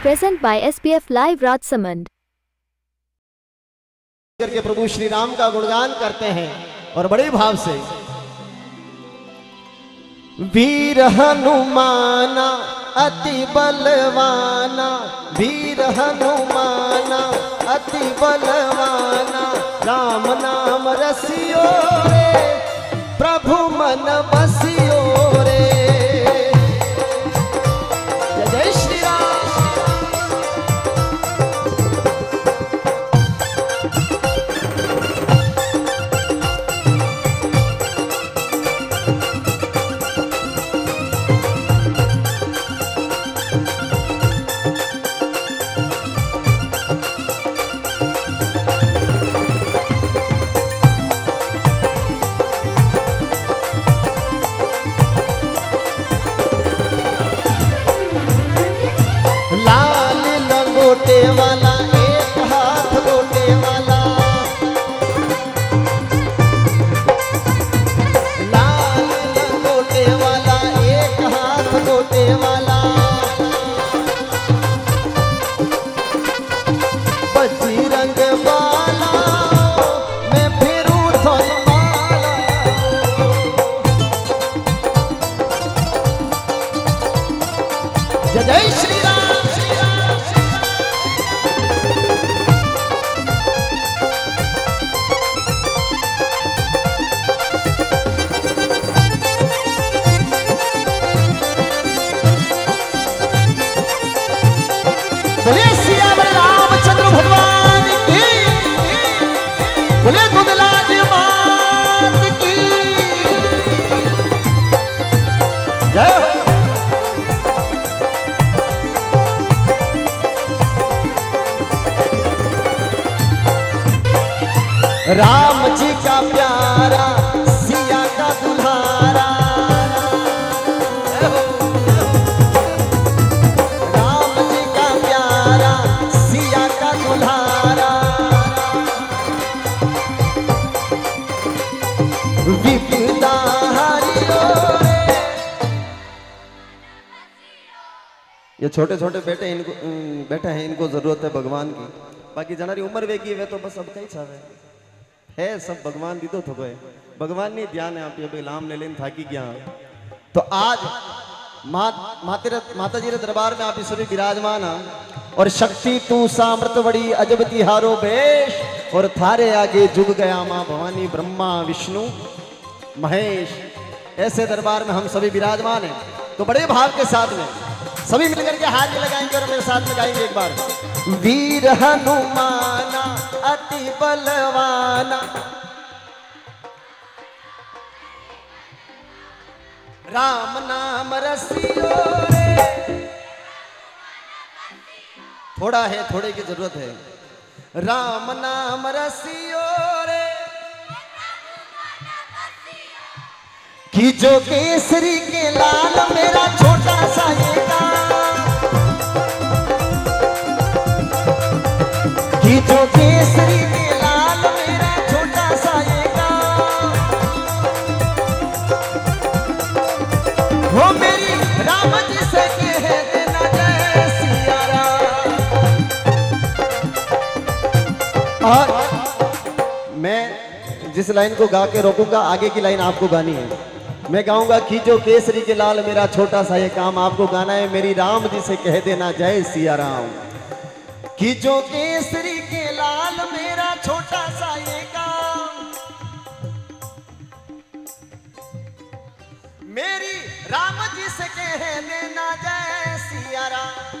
Present by SBF Live Rajsamand। करके प्रभु श्री राम का गुणगान करते हैं और बड़े भाव से। वीर हनुमाना अति बलवाना, वीर हनुमाना अति बलवाना, राम नाम रसियो रे प्रभु मन बसियो रे। राम जी का प्यारा सिया का दुल्हारा, राम जी का प्यारा सिया का दुल्हारा, विपदा हरियो रे। ये छोटे छोटे बेटे इनको बेटा है, इनको जरूरत है भगवान की। बाकी जनारी उम्र वेगी वे तो बस अब कई छावे है सब भगवान दीदो थो गए भगवान नहीं ध्यान है आप ये लाम ले लेन थाकी गया। तो आज माता जी के दरबार में आप सभी विराजमान और शक्ति तू सामर्थ बड़ी अजब तिहारो बेश, और थारे आगे जुग गया माँ भवानी ब्रह्मा विष्णु महेश। ऐसे दरबार में हम सभी विराजमान हैं, तो बड़े भाव के साथ में सभी मिलकर के हाथ लगाएंगे और मेरे साथ में गाएंगे एक बार। वीर हनुमाना अति बलवाना, राम नाम रसियो रे। थोड़ा है, थोड़े की जरूरत है। राम नाम रसियो रे कि जो केसरी के लाल मेरा छोटा सा बेटा, कि जो केसरी के लाल मेरा छोटा सा बेटा, वो मेरी राम जी से कह देना जय सिया राम। और मैं जिस लाइन को गा के रोकूंगा आगे की लाइन आपको गानी है। मैं गाऊंगा कि जो केसरी के लाल मेरा छोटा सा ये काम, आपको गाना है मेरी राम जी से कह देना जय सिया राम। कि जो केसरी के लाल मेरा छोटा सा ये काम, मेरी राम जी से कह देना जय सिया राम,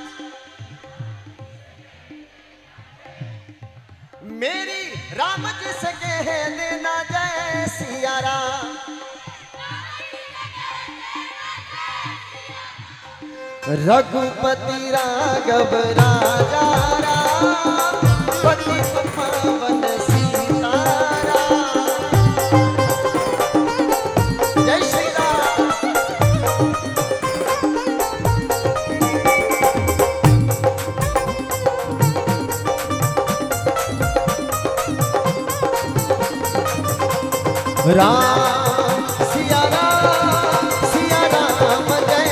मेरी राम जी से कह देना जय सिया राम। रघुपति राघव राजा राम, पति पावन सीता राम। जय श्री राम, राम सिया राम, सिया राम जय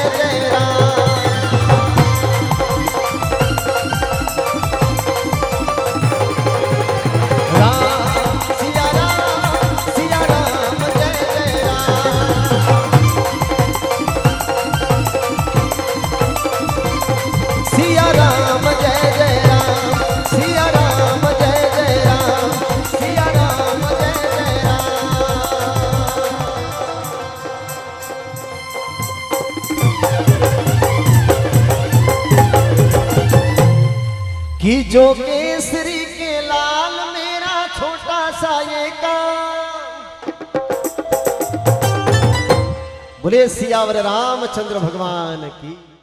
कि जो केसरी के लाल मेरा छोटा सा ये काम। बोले सियावर रामचंद्र भगवान की।